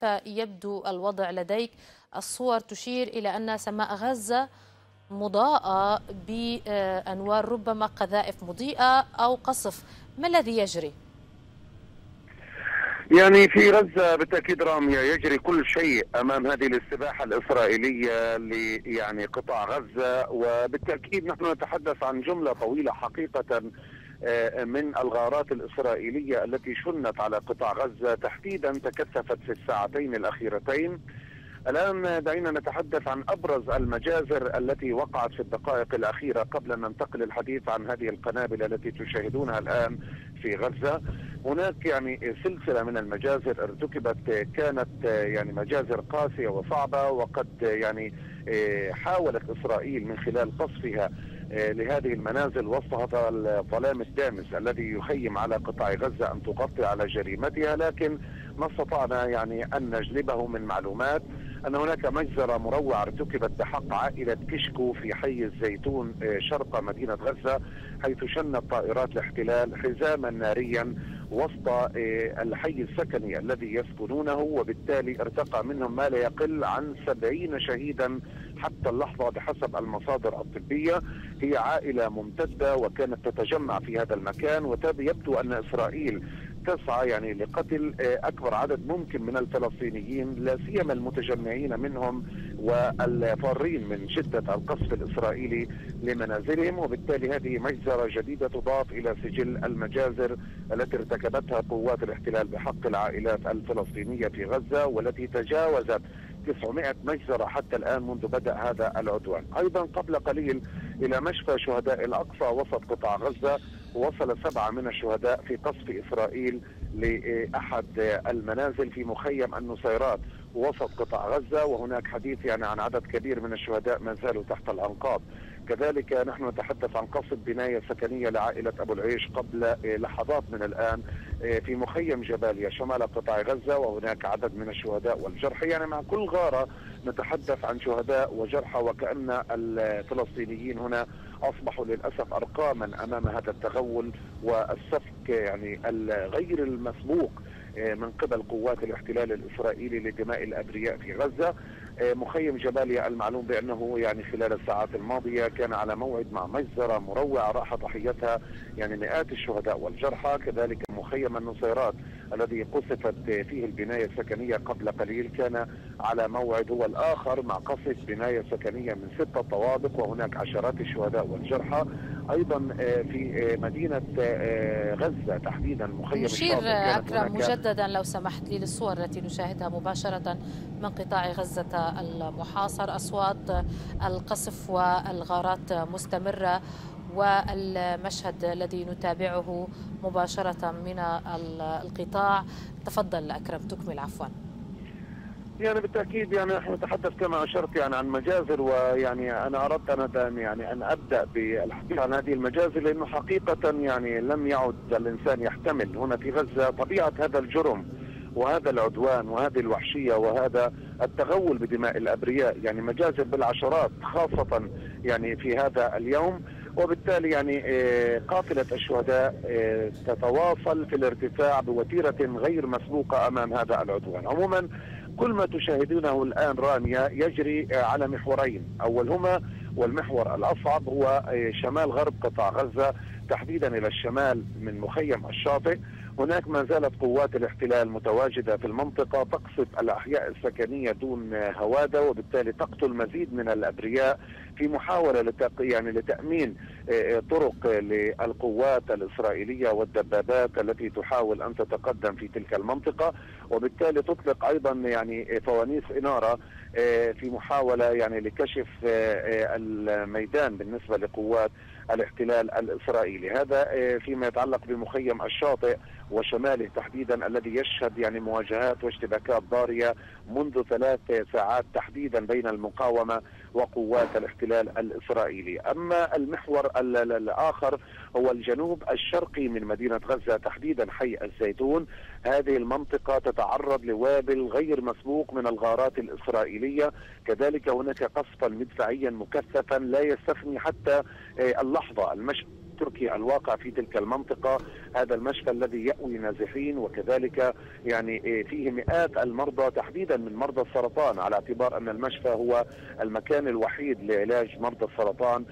فيبدو الوضع لديك الصور تشير إلى أن سماء غزة مضاءة بأنوار ربما قذائف مضيئة أو قصف، ما الذي يجري؟ يعني في غزة بالتأكيد رامية يجري كل شيء أمام هذه الاستباحة الإسرائيلية لقطاع غزة، وبالتأكيد نحن نتحدث عن جملة طويلة حقيقة من الغارات الإسرائيلية التي شنت على قطاع غزة، تحديدا تكثفت في الساعتين الأخيرتين. الآن دعينا نتحدث عن أبرز المجازر التي وقعت في الدقائق الأخيرة قبل أن ننتقل الحديث عن هذه القنابل التي تشاهدونها الآن في غزة. هناك يعني سلسلة من المجازر ارتكبت، كانت يعني مجازر قاسية وصعبة، وقد يعني حاولت إسرائيل من خلال قصفها لهذه المنازل وسط هذا الظلام الدامس الذي يخيم على قطاع غزة أن تغطي على جريمتها، لكن ما استطعنا يعني أن نجلبه من معلومات. أن هناك مجزرة مروعة ارتكبت بحق عائلة كشكو في حي الزيتون شرق مدينة غزة، حيث شنت طائرات الاحتلال حزاما ناريا وسط الحي السكني الذي يسكنونه، وبالتالي ارتقى منهم ما لا يقل عن 70 شهيدا حتى اللحظة بحسب المصادر الطبية. هي عائلة ممتدة وكانت تتجمع في هذا المكان، ويبدو أن إسرائيل تسعى يعني لقتل أكبر عدد ممكن من الفلسطينيين، لا سيما المتجمعين منهم والفارين من شدة القصف الإسرائيلي لمنازلهم. وبالتالي هذه مجزرة جديدة تضاف إلى سجل المجازر التي ارتكبتها قوات الاحتلال بحق العائلات الفلسطينية في غزة، والتي تجاوزت 900 مجزرة حتى الآن منذ بدأ هذا العدوان. أيضا قبل قليل إلى مشفى شهداء الأقصى وسط قطاع غزة، وصل 7 من الشهداء في قصف إسرائيل لأحد المنازل في مخيم النصيرات وسط قطاع غزة، وهناك حديث يعني عن عدد كبير من الشهداء ما زالوا تحت الأنقاض. كذلك نحن نتحدث عن قصف بناية سكنية لعائلة أبو العيش قبل لحظات من الآن في مخيم جباليا شمال قطاع غزة، وهناك عدد من الشهداء والجرحى. يعني مع كل غارة نتحدث عن شهداء وجرحى، وكأن الفلسطينيين هنا أصبحوا للأسف أرقاما أمام هذا التغول والسفك يعني غير المسبوق من قبل قوات الاحتلال الإسرائيلي لدماء الأبرياء في غزة. مخيم جباليا المعلوم بأنه يعني خلال الساعات الماضية كان على موعد مع مجزرة مروعة راح ضحيتها يعني مئات الشهداء والجرحى. كذلك مخيم النصيرات الذي قصفت فيه البناية السكنية قبل قليل كان على موعد هو الآخر مع قصف بناية سكنية من 6 طوابق، وهناك عشرات الشهداء والجرحى. أيضا في مدينة غزة تحديدا مخيم الشاطئ. أكرم مجددا لو سمحت لي للصور التي نشاهدها مباشرة من قطاع غزة المحاصر، أصوات القصف والغارات مستمرة، والمشهد الذي نتابعه مباشرة من القطاع. تفضل أكرم تكمل عفوا. يعني بالتأكيد يعني نحن نتحدث كما أشرت يعني عن مجازر، ويعني أنا أردت يعني أن أبدأ بالحديث عن هذه المجازر، لأنه حقيقة يعني لم يعد الإنسان يحتمل هنا في غزة طبيعة هذا الجرم وهذا العدوان وهذه الوحشية وهذا التغول بدماء الأبرياء. يعني مجازر بالعشرات خاصة يعني في هذا اليوم، وبالتالي يعني قافلة الشهداء تتواصل في الارتفاع بوتيرة غير مسبوقة أمام هذا العدوان. عموما كل ما تشاهدونه الآن رانيا يجري على محورين، أولهما والمحور الأصعب هو شمال غرب قطاع غزة، تحديدا إلى الشمال من مخيم الشاطئ. هناك ما زالت قوات الاحتلال متواجدة في المنطقة، تقصف الأحياء السكنية دون هوادة، وبالتالي تقتل مزيد من الأبرياء في محاولة لتأمين طرق للقوات الإسرائيلية والدبابات التي تحاول أن تتقدم في تلك المنطقة، وبالتالي تطلق أيضا يعني فوانيس إنارة في محاولة يعني لكشف الميدان بالنسبة لقوات الاحتلال الإسرائيلي. هذا فيما يتعلق بمخيم الشاطئ وشماله تحديدا الذي يشهد يعني مواجهات واشتباكات ضارية منذ 3 ساعات تحديدا بين المقاومة وقوات الاحتلال الإسرائيلي. أما المحور الآخر هو الجنوب الشرقي من مدينة غزة، تحديدا حي الزيتون. هذه المنطقة تتعرض لوابل غير مسبوق من الغارات الإسرائيلية، كذلك هناك قصفا مدفعيا مكثفا لا يستثني حتى اللحظة. التركي الواقع في تلك المنطقة. هذا المشفى الذي يأوي نازحين وكذلك يعني فيه مئات المرضى تحديدا من مرضى السرطان، على اعتبار أن المشفى هو المكان الوحيد لعلاج مرضى السرطان.